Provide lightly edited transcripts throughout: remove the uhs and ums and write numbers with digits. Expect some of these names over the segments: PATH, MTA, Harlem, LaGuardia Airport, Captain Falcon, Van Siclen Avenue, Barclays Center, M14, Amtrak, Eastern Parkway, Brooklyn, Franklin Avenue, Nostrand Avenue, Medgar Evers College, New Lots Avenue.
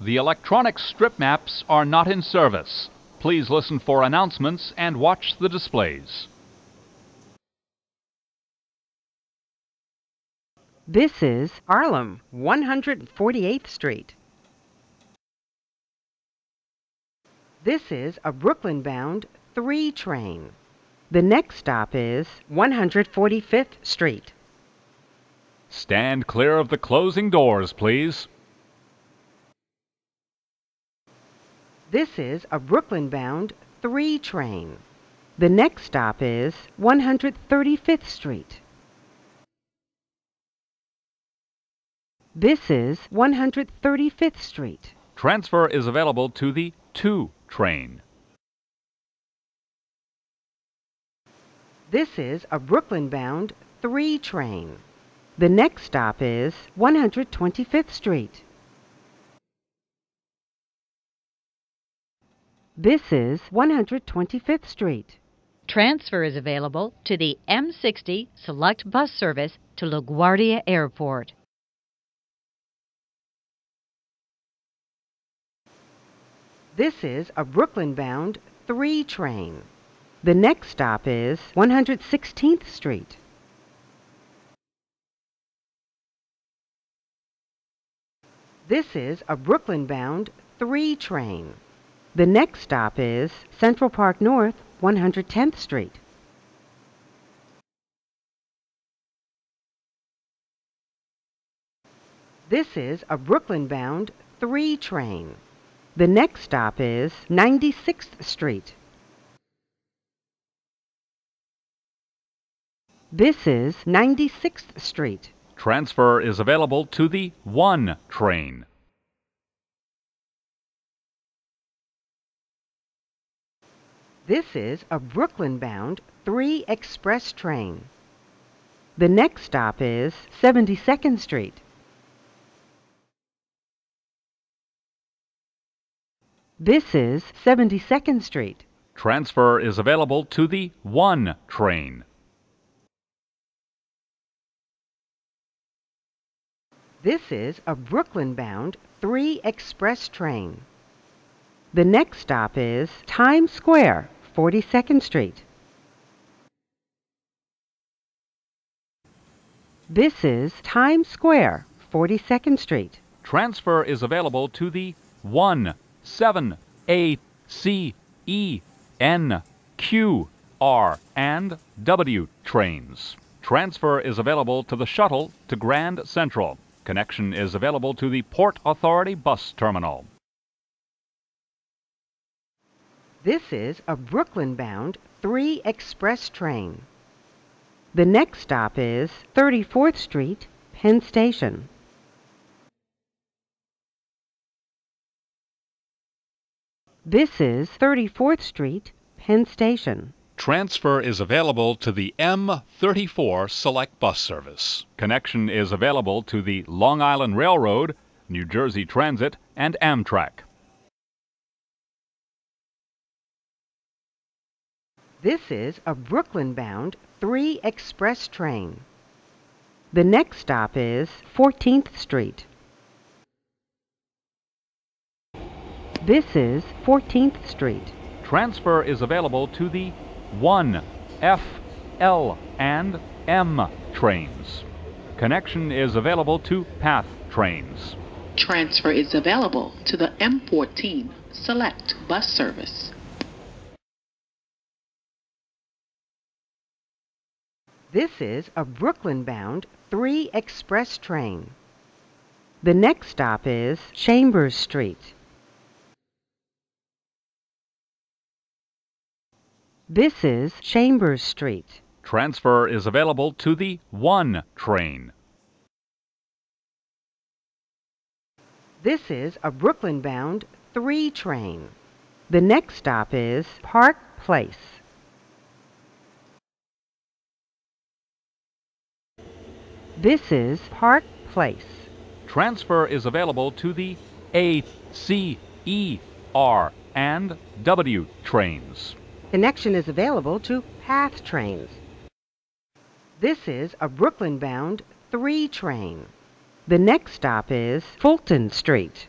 The electronic strip maps are not in service. Please listen for announcements and watch the displays. This is Harlem, 148th Street. This is a Brooklyn-bound 3 train. The next stop is 145th Street. Stand clear of the closing doors, please. This is a Brooklyn-bound 3 train. The next stop is 135th Street. This is 135th Street. Transfer is available to the 2 train. This is a Brooklyn-bound 3 train. The next stop is 125th Street. This is 125th Street. Transfer is available to the M60 Select Bus Service to LaGuardia Airport. This is a Brooklyn-bound 3 train. The next stop is 116th Street. This is a Brooklyn-bound 3 train. The next stop is Central Park North, 110th Street. This is a Brooklyn-bound 3 train. The next stop is 96th Street. This is 96th Street. Transfer is available to the 1 train. This is a Brooklyn-bound 3 express train. The next stop is 72nd Street. This is 72nd Street. Transfer is available to the 1 train. This is a Brooklyn-bound 3 express train. The next stop is Times Square, 42nd Street. This is Times Square, 42nd Street. Transfer is available to the 1, 7, 8, C, E, N, Q, R, and W trains. Transfer is available to the shuttle to Grand Central. Connection is available to the Port Authority bus terminal. This is a Brooklyn-bound 3 express train. The next stop is 34th Street, Penn Station. This is 34th Street, Penn Station. Transfer is available to the M34 Select Bus Service. Connection is available to the Long Island Railroad, New Jersey Transit, and Amtrak. This is a Brooklyn-bound 3 express train. The next stop is 14th Street. This is 14th Street. Transfer is available to the 1, F, L, and M trains. Connection is available to PATH trains. Transfer is available to the M14 Select Bus Service. This is a Brooklyn-bound 3 express train. The next stop is Chambers Street. This is Chambers Street. Transfer is available to the 1 train. This is a Brooklyn-bound 3 train. The next stop is Park Place. This is Park Place. Transfer is available to the 8th, C, E, R, and W trains. Connection is available to PATH trains. This is a Brooklyn-bound 3 train. The next stop is Fulton Street.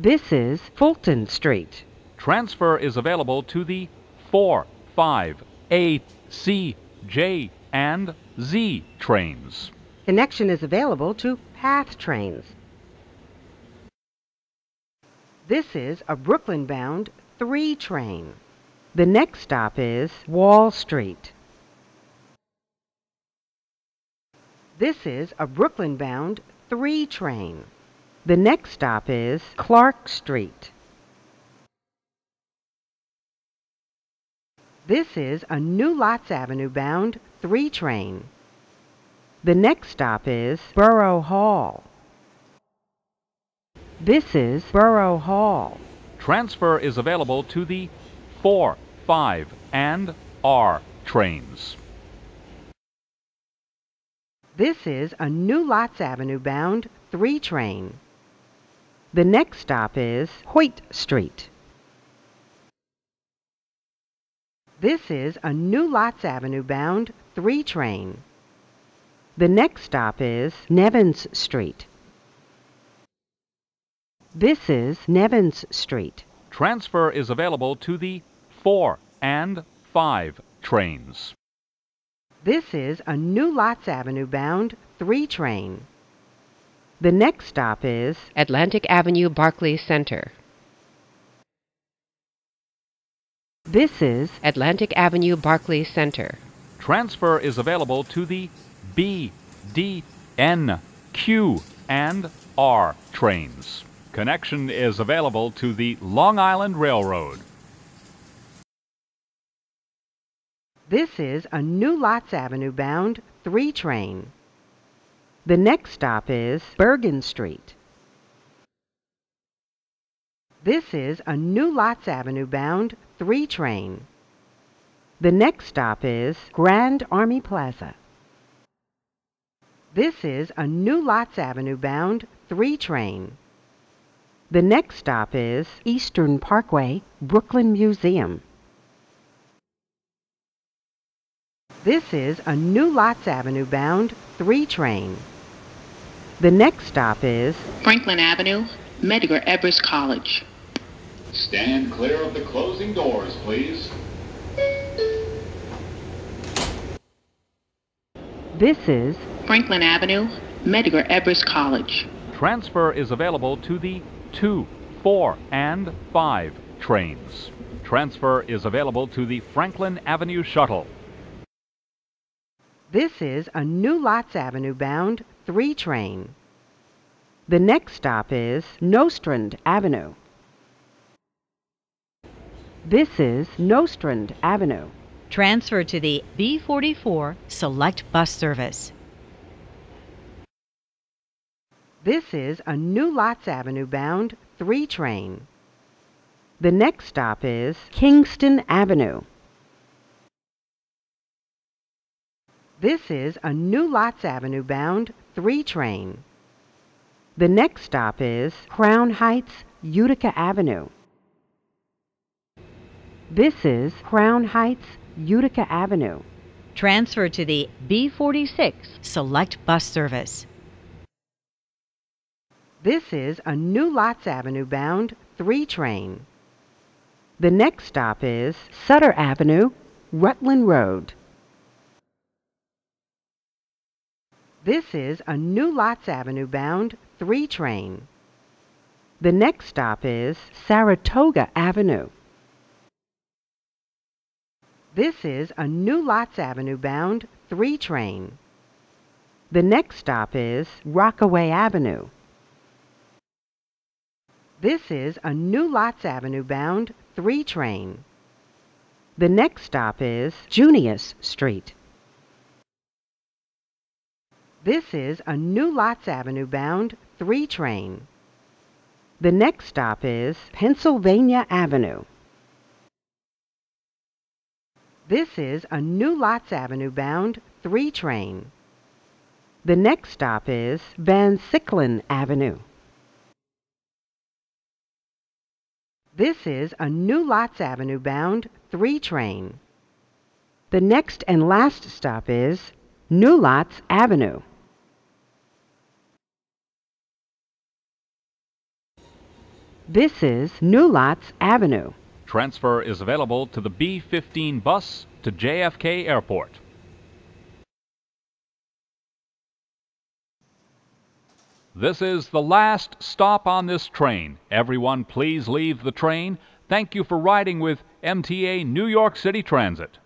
This is Fulton Street. Transfer is available to the 4, 5, A, C, J, and Z trains. Connection is available to PATH trains. This is a Brooklyn-bound 3 train. The next stop is Wall Street. This is a Brooklyn-bound 3 train. The next stop is Clark Street. This is a New Lots Avenue-bound 3 train. The next stop is Borough Hall. This is Borough Hall. Transfer is available to the 4, 5, and R trains. This is a New Lots Avenue-bound 3 train. The next stop is Hoyt Street. This is a New Lots Avenue-bound 3 train. The next stop is Nevins Street. This is Nevins Street. Transfer is available to the 4 and 5 trains. This is a New Lots Avenue-bound 3 train. The next stop is Atlantic Avenue, Barclays Center. This is Atlantic Avenue, Barclays Center. Transfer is available to the B, D, N, Q, and R trains. Connection is available to the Long Island Railroad. This is a New Lots Avenue-bound 3 train. The next stop is Bergen Street. This is a New Lots Avenue-bound 3 train. The next stop is Grand Army Plaza. This is a New Lots Avenue-bound 3 train. The next stop is Eastern Parkway, Brooklyn Museum. This is a New Lots Avenue-bound 3 train. The next stop is Franklin Avenue, Medgar Evers College. Stand clear of the closing doors, please. This is Franklin Avenue, Medgar Evers College. Transfer is available to the 2, 4, and 5 trains. Transfer is available to the Franklin Avenue shuttle. This is a New Lots Avenue-bound 3 train. The next stop is Nostrand Avenue. This is Nostrand Avenue. Transfer to the B44 Select Bus Service. This is a New Lots Avenue-bound 3 train. The next stop is Kingston Avenue. This is a New Lots Avenue-bound 3 train. The next stop is Crown Heights, Utica Avenue. This is Crown Heights, Utica Avenue. Transfer to the B46 Select Bus Service. This is a New Lots Avenue-bound 3 train. The next stop is Sutter Avenue, Rutland Road. This is a New Lots Avenue-bound 3 train. The next stop is Saratoga Avenue. This is a New Lots Avenue-bound 3 train. The next stop is Rockaway Avenue. This is a New Lots Avenue-bound 3 train. The next stop is Junius Street. This is a New Lots Avenue-bound 3 train. The next stop is Pennsylvania Avenue. This is a New Lots Avenue-bound 3 train. The next stop is Van Siclen Avenue. This is a New Lots Avenue-bound 3 train. The next and last stop is New Lots Avenue. This is New Lots Avenue. Transfer is available to the B-15 bus to JFK Airport. This is the last stop on this train. Everyone, please leave the train. Thank you for riding with MTA New York City Transit.